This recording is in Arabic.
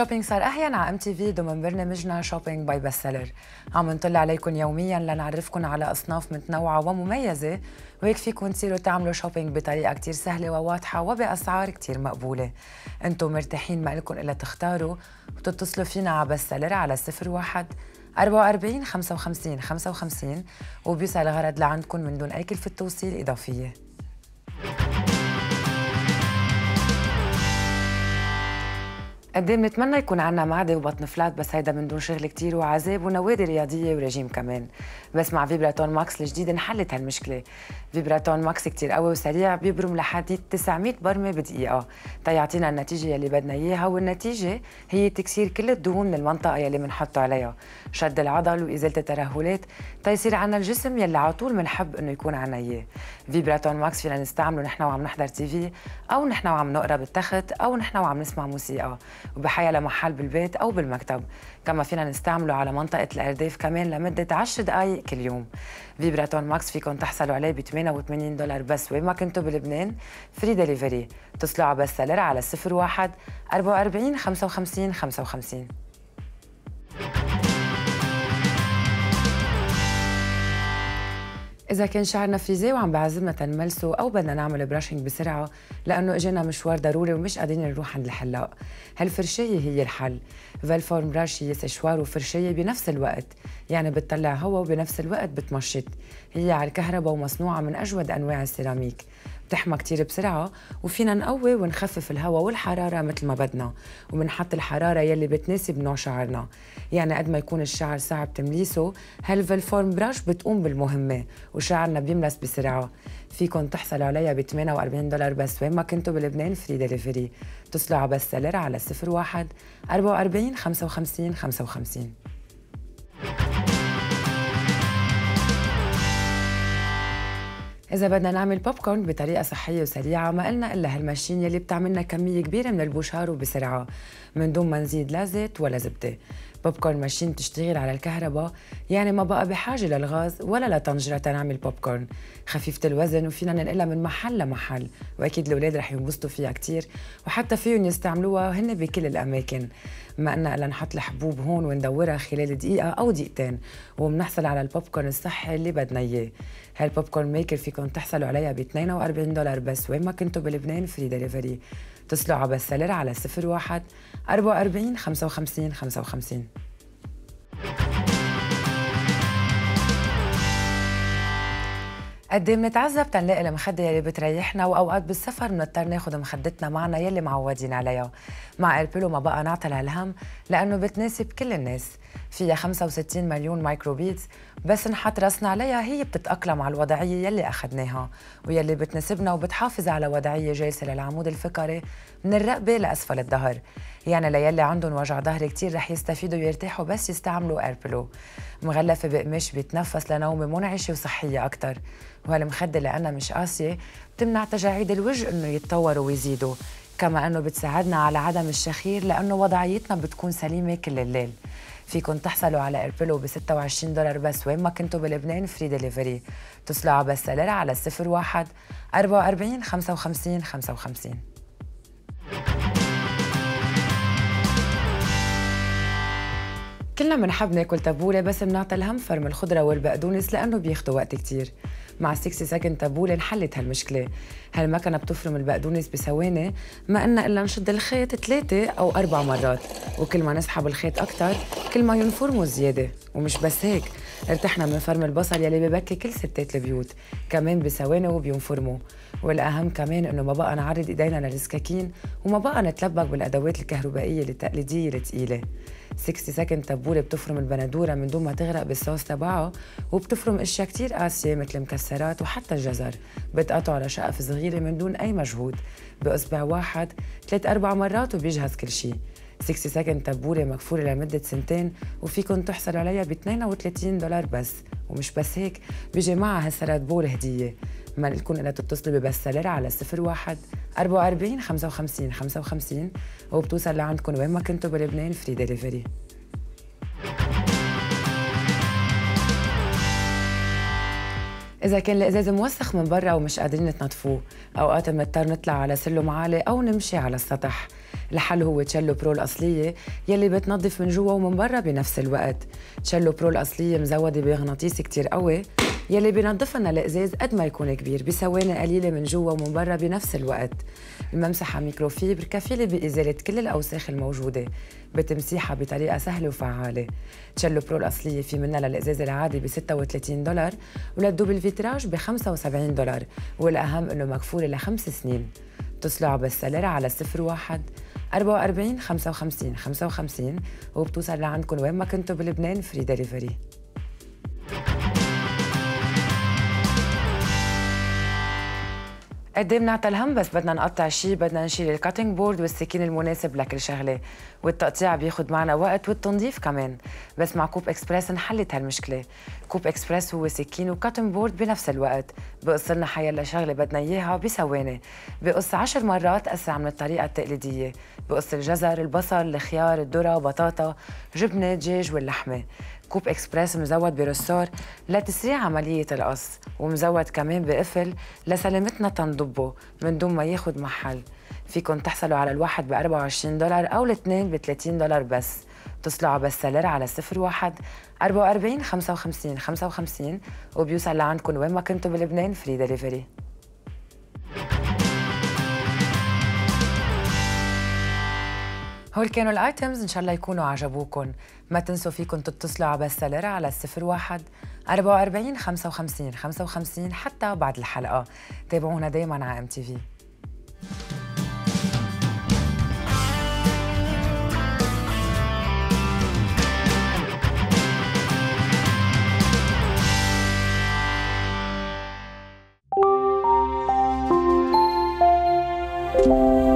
الشوبينج صار أحيانا على MTV ضمن برنامجنا شوبينج باي بستسلر. عم نطل عليكم يوميا لنعرفكم على أصناف متنوعة ومميزة، وهيك فيكم تصيروا تعملوا شوبينج بطريقة كتير سهلة وواضحة وبأسعار كتير مقبولة. انتم مرتاحين ما إلكم إلا تختاروا وتتصلوا فينا على بستسلر على 01 44 55 55 وبيوصل الغرض لعندكم من دون أي كلفة توصيل إضافية. قد ايه بنتمنى يكون عنا معده وبطن فلات، بس هيدا من دون شغل كتير وعذاب ونوادي رياضيه ورجيم كمان. بس مع فيبراتون ماكس الجديد انحلت هالمشكله. فيبراتون ماكس كتير قوي وسريع، بيبرم لحد 900 برمه بدقيقه تيعطينا النتيجه يلي بدنا اياها، والنتيجه هي تكسير كل الدهون من المنطقه يلي بنحطه عليها، شد العضل وازاله الترهلات تيصير عنا الجسم يلي على طول بنحب انه يكون عنا اياه. فيبراتون ماكس فينا نستعمله نحن وعم نحضر تي في، او نحن وعم نقرا بالتخت، او نحن وعم نسمع موسيقى، وبحيا لمحل بالبيت أو بالمكتب. كما فينا نستعمله على منطقة الأرداف كمان لمدة 10 دقايق كل يوم. فيبراتون ماكس فيكم تحصلوا عليه ب $88 بس وين ما كنتوا بلبنان، فري دليفري. اتصلوا على بستسلر على 01 44 55 55. إذا كان شعرنا فريزيه وعم بعزمنا تنملسه أو بدنا نعمل براشنج بسرعة لأنه إجانا مشوار ضروري ومش قادرين نروح عند الحلاق، هالفرشاية هي الحل. فالفورم براش هي سشوار وفرشاية بنفس الوقت، يعني بتطلع هواء وبنفس الوقت بتمشط. هي على الكهرباء ومصنوعة من أجود أنواع السيراميك، بتحمى كتير بسرعة وفينا نقوي ونخفف الهواء والحرارة مثل ما بدنا، وبنحط الحرارة يلي بتناسب نوع شعرنا. يعني قد ما يكون الشعر صعب تمليسه، هالفالفورم براش بتقوم بالمهمة وشعرنا بيملس بسرعة. فيكم تحصلوا عليها ب $48 بس وين ما كنتوا بلبنان، فري دليفري. اتصلوا على بستسلر على 01 44 55 55. إذا بدنا نعمل بوب كورن بطريقة صحية وسريعة، ما إلنا إلا هالماشين يلي بتعملنا كمية كبيرة من البوشار وبسرعة من دون ما نزيد لا زيت ولا زبدة. بوب كورن ماشين بتشتغل على الكهرباء، يعني ما بقى بحاجة للغاز ولا لطنجرة تنعمل بوب كورن. خفيفة الوزن وفينا ننقلها من محل لمحل، وأكيد الأولاد رح ينبسطوا فيها كتير، وحتى فيهم يستعملوها هن بكل الأماكن. ما إلنا إلا نحط الحبوب هون وندورها خلال دقيقة أو دقيقتين، وبنحصل على البوب كورن الصحي اللي بدنا إياه. هالبوب كورن ميكر فيكم تحصلوا عليها ب $42 بس وين ما كنتوا بلبنان، فري دليفري. اتصلوا على بستسلر على 01 44 55 55. قد ايه بنتعذب تنلاقي المخده يلي بتريحنا، واوقات بالسفر بنضطر ناخذ مخدتنا معنا يلي معودين عليها. مع ايربيلو ما بقى نعطل هالهم لانه بتناسب كل الناس، فيها 65 مليون مايكروبيتس، بس نحط راسنا عليها هي بتتاقلم على الوضعيه يلي اخذناها ويلي بتناسبنا، وبتحافظ على وضعيه جالسه للعمود الفقري من الرقبه لاسفل الظهر. يعني ليلي عندهم وجع ظهر كتير رح يستفيدوا ويرتاحوا بس يستعملوا ايربيلو. مغلفه بقماش بيتنفس لنومه منعشه وصحيه اكثر، وهالمخده لانها مش قاسيه بتمنع تجاعيد الوجه انه يتطوروا ويزيدوا، كما انه بتساعدنا على عدم الشخير لانه وضعيتنا بتكون سليمه كل الليل. فيكم تحصلوا على ايربيلو ب $26 بس وين ما كنتوا بلبنان، فري دليفري. اتصلوا على بستسلر على 01 44 55 55 55. كلنا بنحب ناكل تبوله، بس بنعطي الهم فرم الخضره والبقدونس لانه بياخدوا وقت كتير. مع 60 سكند تابولة انحلت هالمشكله. هالمكنه بتفرم البقدونس بثواني، ما إلنا الا نشد الخيط 3 أو 4 مرات، وكل ما نسحب الخيط اكثر كل ما ينفرموا زياده. ومش بس هيك، ارتحنا من فرم البصل يلي ببكي كل ستات البيوت كمان بثواني وبينفرموا. والاهم كمان انه ما بقى نعرض ايدينا للسكاكين، وما بقى نتلبك بالادوات الكهربائيه التقليديه الثقيله. 60 سكند تابولة بتفرم البندوره من دون ما تغرق بالصوص تبعها، وبتفرم اشياء كتير قاسيه مثل مكسرات وحتى الجزر، بتقطعه لشقف صغيره من دون اي مجهود باصبع واحد 3 أو 4 مرات وبيجهز كل شيء. 60 سكند تابولة مكفولة لمدة 2 سنين، وفيكم تحصلوا عليها ب $32 بس. ومش بس هيك، بيجي معها هالسرات بول هدية. ما لكم إلا تتصلوا ببستسلر على 01 44 55 55 55 وبتوصل لعندكم وين ما كنتوا بلبنان، فري دليفري. إذا كان الإزاز موسخ من برا ومش قادرين تنظفوه، أوقات بنضطر نطلع على سلم عالي أو نمشي على السطح. الحل هو تشالو برو الاصليه يلي بتنظف من جوا ومن برا بنفس الوقت. تشالو برو الاصليه مزوده بمغناطيس كتير قوي يلي بينظفنا القزاز قد ما يكون كبير بثواني قليله من جوا ومن برا بنفس الوقت. الممسحه ميكروفيبر كفيله بازاله كل الاوساخ الموجوده، بتمسيحها بطريقه سهله وفعاله. تشالو برو الاصليه في منها للقزاز العادي ب $36 وللدوبل فيتراج ب $45، والاهم انه مكفوله ل5 سنين. اتصلوا على بالسلارة على 01 44 55 55 وبتوصل لعندكم وين ما كنتوا بلبنان فري دليفري. قد ايه بنعطى الهم، بس بدنا نقطع شيء بدنا نشيل الكاتنج بورد والسكين المناسب لكل شغله، والتقطيع بياخد معنا وقت والتنظيف كمان، بس مع كوب اكسبرس انحلت هالمشكله. كوب اكسبرس هو سكين وكاتنج بورد بنفس الوقت، بقص لنا حيلا شغله بدنا اياها بثواني، بقص 10 مرات اسرع من الطريقه التقليديه، بقص الجزر، البصل، الخيار، الذره، بطاطا، جبنه، دجاج واللحمه. كوب اكسبرس مزود برسار لتسريع عمليه القص، ومزود كمان بقفل لسلامتنا تنضبه من دون ما ياخد محل. فيكم تحصلوا على الواحد ب $24 او الاثنين ب $30 بس. اتصلوا على بالسلر على 01 44 55 55 وبيوصل لعندكم وين ما كنتوا بلبنان فري دليفري. هول كانوا الايتمز، ان شاء الله يكونوا عجبوكم. ما تنسوا فيكم تتصلوا على بالسلارة على 01 44 55 55 حتى بعد الحلقة. تابعونا دايما على MTV.